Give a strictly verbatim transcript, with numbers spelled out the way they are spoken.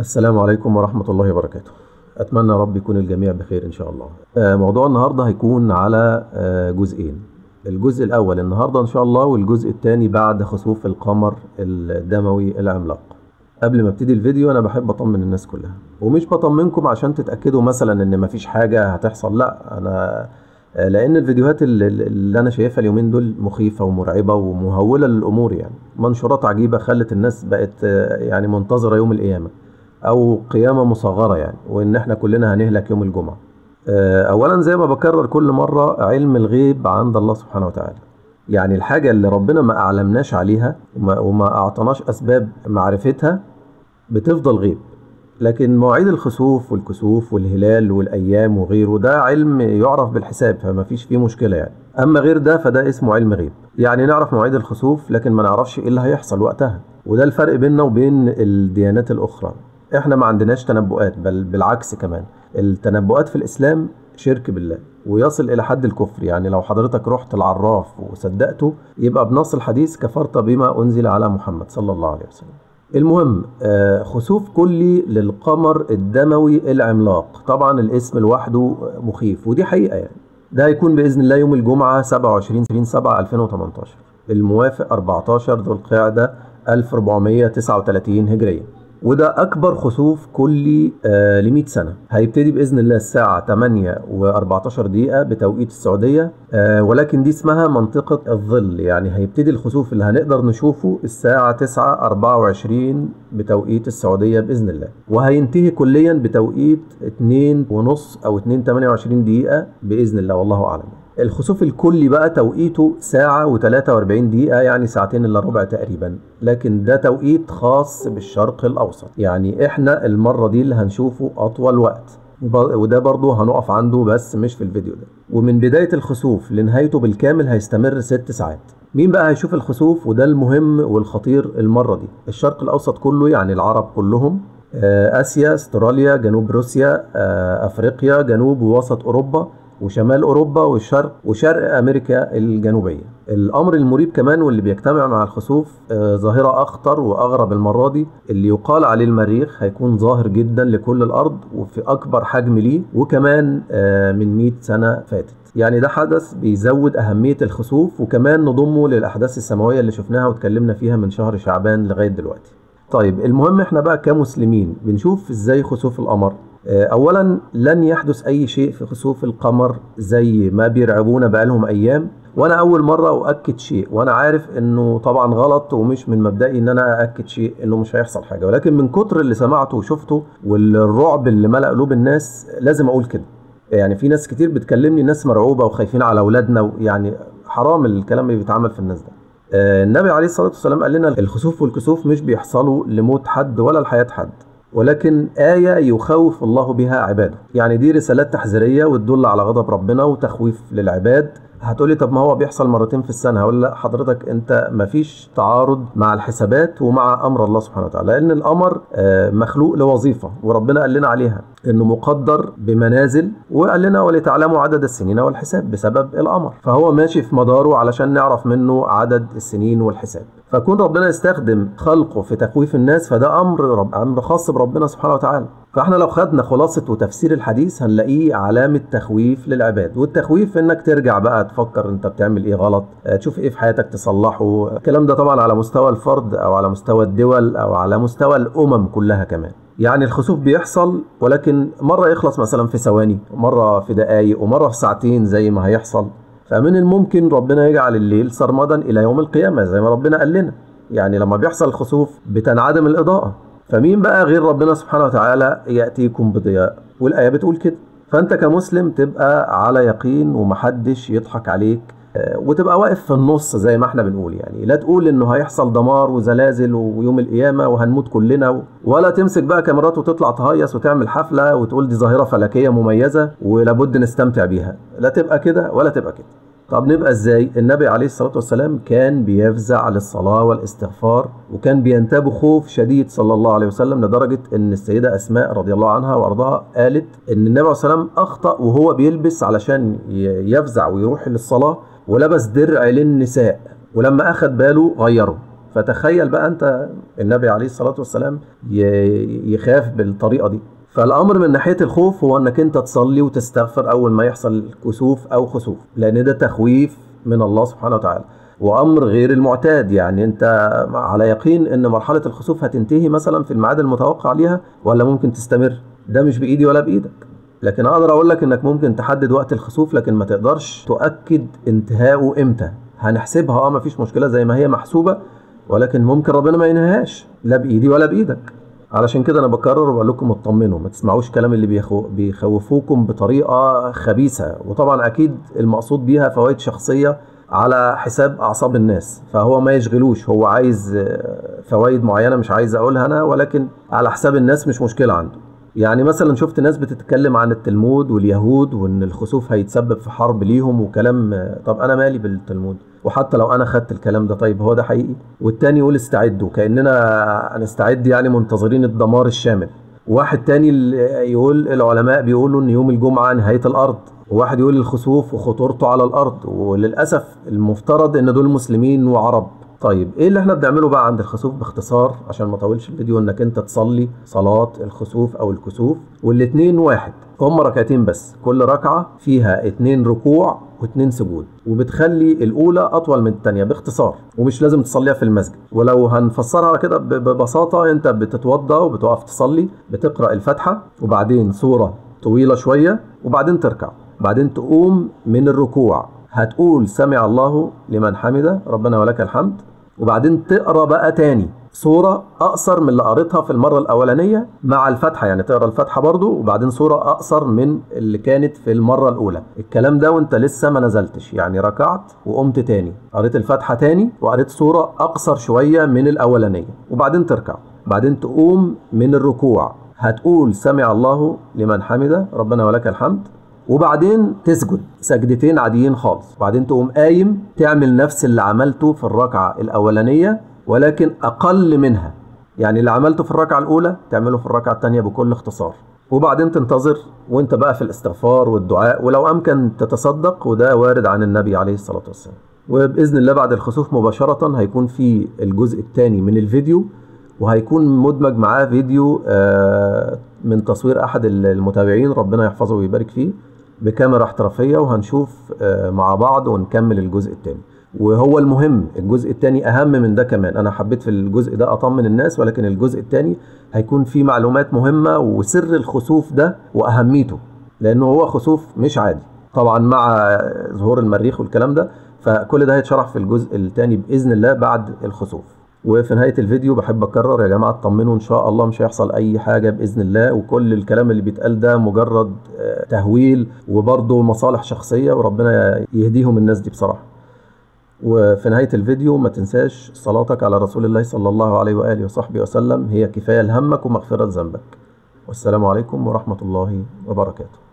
السلام عليكم ورحمة الله وبركاته. أتمنى رب يكون الجميع بخير إن شاء الله. موضوع النهاردة هيكون على جزئين، الجزء الأول النهاردة إن شاء الله، والجزء الثاني بعد خسوف القمر الدموي العملاق. قبل ما ابتدي الفيديو أنا بحب أطمن الناس كلها، ومش بطمنكم عشان تتأكدوا مثلا إن مفيش حاجة هتحصل، لأ، أنا لأن الفيديوهات اللي أنا شايفها اليومين دول مخيفة ومرعبة ومهولة للأمور، يعني منشورات عجيبة خلت الناس بقت يعني منتظرة يوم القيامة أو قيامة مصغرة، يعني وإن إحنا كلنا هنهلك يوم الجمعة. أولا زي ما بكرر كل مرة، علم الغيب عند الله سبحانه وتعالى، يعني الحاجة اللي ربنا ما أعلمناش عليها وما أعطناش أسباب معرفتها بتفضل غيب، لكن مواعيد الخسوف والكسوف والهلال والأيام وغيره ده علم يعرف بالحساب، فما فيش فيه مشكلة يعني. أما غير ده فده اسمه علم غيب، يعني نعرف مواعيد الخسوف لكن ما نعرفش إيه اللي هيحصل وقتها، وده الفرق بيننا وبين الديانات الأخرى. إحنا ما عندناش تنبؤات، بل بالعكس كمان التنبؤات في الإسلام شرك بالله ويصل إلى حد الكفر، يعني لو حضرتك رحت العراف وصدقته يبقى بنص الحديث كفرت بما أنزل على محمد صلى الله عليه وسلم. المهم خسوف كلي للقمر الدموي العملاق، طبعا الاسم لوحده مخيف ودي حقيقة يعني. ده هيكون بإذن الله يوم الجمعة سبعة وعشرين سبعة ألفين وتمنتاشر، الموافق أربعتاشر ذو القعدة ألف وأربعمية تسعة وتلاتين هجرية، وده أكبر خسوف كلي آه لمية سنة. هيبتدي بإذن الله الساعة تمانية وأربعتاشر دقيقة بتوقيت السعودية، آه ولكن دي اسمها منطقة الظل، يعني هيبتدي الخسوف اللي هنقدر نشوفه الساعة تسعة وأربعة وعشرين بتوقيت السعودية بإذن الله، وهينتهي كليا بتوقيت اتنين ونص أو اتنين تمانية وعشرين دقيقة بإذن الله، والله أعلم. الخسوف الكلي بقى توقيته ساعة وتلاتة وأربعين دقيقة، يعني ساعتين إلا ربع تقريبا، لكن ده توقيت خاص بالشرق الأوسط، يعني إحنا المرة دي اللي هنشوفه أطول وقت، وده برضه هنقف عنده بس مش في الفيديو ده. ومن بداية الخسوف لنهايته بالكامل هيستمر ست ساعات. مين بقى هيشوف الخسوف؟ وده المهم والخطير المرة دي، الشرق الأوسط كله، يعني العرب كلهم، آسيا، استراليا، جنوب روسيا، أفريقيا، جنوب ووسط أوروبا وشمال أوروبا والشرق وشرق أمريكا الجنوبية. الأمر المريب كمان واللي بيجتمع مع الخسوف آه ظاهرة أخطر وأغرب المرة دي، اللي يقال عليه المريخ هيكون ظاهر جدا لكل الأرض وفي أكبر حجم ليه، وكمان آه من مية سنة فاتت، يعني ده حدث بيزود أهمية الخسوف وكمان نضمه للأحداث السماوية اللي شفناها واتكلمنا فيها من شهر شعبان لغاية دلوقتي. طيب المهم احنا بقى كمسلمين بنشوف ازاي خسوف القمر. اولا لن يحدث اي شيء في خسوف القمر زي ما بيرعبونا بقالهم ايام، وانا اول مره اؤكد شيء، وانا عارف انه طبعا غلط ومش من مبدئي ان انا اؤكد شيء انه مش هيحصل حاجه، ولكن من كتر اللي سمعته وشفته والرعب اللي ملأ قلوب الناس لازم اقول كده. يعني في ناس كتير بتكلمني، ناس مرعوبه وخايفين على اولادنا، يعني حرام الكلام اللي بيتعمل في الناس ده. النبي عليه الصلاة والسلام قال لنا الخسوف والكسوف مش بيحصلوا لموت حد ولا لحياة حد، ولكن آية يخوف الله بها عباده، يعني دي رسالات تحذيرية وتدل على غضب ربنا وتخويف للعباد. هتقولي طب ما هو بيحصل مرتين في السنة، هقول لا حضرتك انت مفيش تعارض مع الحسابات ومع امر الله سبحانه وتعالى، لان الامر مخلوق لوظيفة وربنا قال لنا عليها انه مقدر بمنازل، وقال لنا ولتعلموا عدد السنين والحساب بسبب الامر، فهو ماشي في مداره علشان نعرف منه عدد السنين والحساب. فكون ربنا يستخدم خلقه في تخويف الناس فده امر رب... امر خاص بربنا سبحانه وتعالى. فاحنا لو خدنا خلاصه وتفسير الحديث هنلاقيه علامه تخويف للعباد، والتخويف انك ترجع بقى تفكر انت بتعمل ايه غلط، تشوف ايه في حياتك تصلحه. الكلام ده طبعا على مستوى الفرد او على مستوى الدول او على مستوى الامم كلها كمان. يعني الخسوف بيحصل ولكن مره يخلص مثلا في ثواني، مره في دقائق، ومره في ساعتين زي ما هيحصل. فمن الممكن ربنا يجعل الليل سرمدا الى يوم القيامه زي ما ربنا قال لنا، يعني لما بيحصل الخسوف بتنعدم الاضاءه، فمين بقى غير ربنا سبحانه وتعالى ياتيكم بضياء، والايه بتقول كده. فانت كمسلم تبقى على يقين ومحدش يضحك عليك، وتبقى واقف في النص زي ما احنا بنقول، يعني لا تقول انه هيحصل دمار وزلازل ويوم القيامه وهنموت كلنا، ولا تمسك بقى كاميرات وتطلع تهيص وتعمل حفله وتقول دي ظاهره فلكيه مميزه ولابد نستمتع بيها، لا تبقى كده ولا تبقى كده. طب نبقى ازاي؟ النبي عليه الصلاه والسلام كان بيفزع للصلاه والاستغفار، وكان بينتابه خوف شديد صلى الله عليه وسلم، لدرجه ان السيده اسماء رضي الله عنها وارضاها قالت ان النبي عليه الصلاه والسلام اخطا وهو بيلبس علشان يفزع ويروح للصلاه، ولبس درع للنساء، ولما أخد باله غيره، فتخيل بقى أنت النبي عليه الصلاة والسلام يخاف بالطريقة دي. فالأمر من ناحية الخوف هو أنك أنت تصلي وتستغفر أول ما يحصل كسوف أو خسوف، لأن ده تخويف من الله سبحانه وتعالى وأمر غير المعتاد. يعني أنت على يقين أن مرحلة الخسوف هتنتهي مثلا في الميعاد المتوقع ليها ولا ممكن تستمر، ده مش بإيدي ولا بإيدك، لكن أقدر أقول لك أنك ممكن تحدد وقت الخسوف لكن ما تقدرش تؤكد انتهائه إمتى. هنحسبها أه ما فيش مشكلة زي ما هي محسوبة، ولكن ممكن ربنا ما ينهاش لا بإيدي ولا بإيدك. علشان كده أنا بكرر وبقول لكم اطمنوا، ما تسمعوش كلام اللي بيخو... بيخوفوكم بطريقة خبيثة، وطبعا أكيد المقصود بيها فوائد شخصية على حساب أعصاب الناس، فهو ما يشغلوش، هو عايز فوائد معينة مش عايز أقولها أنا، ولكن على حساب الناس مش مشكلة عنده. يعني مثلا شفت ناس بتتكلم عن التلمود واليهود وان الخسوف هيتسبب في حرب ليهم وكلام، طب انا مالي بالتلمود؟ وحتى لو انا خدت الكلام ده طيب هو ده حقيقي؟ والتاني يقول استعدوا، كاننا هنستعد يعني منتظرين الدمار الشامل. واحد تاني يقول العلماء بيقولوا ان يوم الجمعه نهايه الارض، وواحد يقول الخسوف وخطورته على الارض، وللاسف المفترض ان دول مسلمين وعرب. طيب ايه اللي احنا بنعمله بقى عند الخسوف باختصار عشان ما اطولش الفيديو؟ انك انت تصلي صلاه الخسوف او الكسوف، والاتنين واحد، هم ركعتين بس، كل ركعه فيها اتنين ركوع واتنين سجود، وبتخلي الاولى اطول من الثانيه باختصار، ومش لازم تصليها في المسجد. ولو هنفسرها كده ببساطه، انت بتتوضا وبتقف تصلي، بتقرا الفاتحه وبعدين سوره طويله شويه وبعدين تركع، بعدين تقوم من الركوع هتقول سمع الله لمن حمده ربنا ولك الحمد، وبعدين تقرا بقى تاني سوره اقصر من اللي قريتها في المره الاولانيه مع الفاتحه، يعني تقرا الفاتحه برضو وبعدين سوره اقصر من اللي كانت في المره الاولى. الكلام ده وانت لسه ما نزلتش، يعني ركعت وقمت تاني قريت الفاتحه تاني وقريت سوره اقصر شويه من الاولانيه، وبعدين تركع، بعدين تقوم من الركوع هتقول سمع الله لمن حمده ربنا ولك الحمد، وبعدين تسجد سجدتين عاديين خالص، وبعدين تقوم قايم تعمل نفس اللي عملته في الركعة الأولانية ولكن أقل منها، يعني اللي عملته في الركعة الأولى تعمله في الركعة الثانية بكل اختصار، وبعدين تنتظر وانت بقى في الاستغفار والدعاء، ولو أمكن تتصدق، وده وارد عن النبي عليه الصلاة والسلام. وبإذن الله بعد الخسوف مباشرة هيكون في الجزء الثاني من الفيديو، وهيكون مدمج معاه فيديو من تصوير أحد المتابعين ربنا يحفظه ويبارك فيه بكاميرا احترافية، وهنشوف مع بعض ونكمل الجزء الثاني. وهو المهم الجزء الثاني أهم من ده كمان، أنا حبيت في الجزء ده أطمن الناس، ولكن الجزء الثاني هيكون فيه معلومات مهمة وسر الخسوف ده وأهميته، لأنه هو خسوف مش عادي طبعا مع ظهور المريخ والكلام ده، فكل ده هيتشرح في الجزء الثاني بإذن الله بعد الخسوف. وفي نهاية الفيديو بحب أكرر يا جماعة اطمنوا إن شاء الله مش هيحصل أي حاجة بإذن الله، وكل الكلام اللي بيتقال ده مجرد تهويل وبرضه مصالح شخصية، وربنا يهديهم الناس دي بصراحة. وفي نهاية الفيديو ما تنساش صلاتك على رسول الله صلى الله عليه وآله وصحبه وسلم هي كفاية لهمك ومغفرة لذنبك. والسلام عليكم ورحمة الله وبركاته.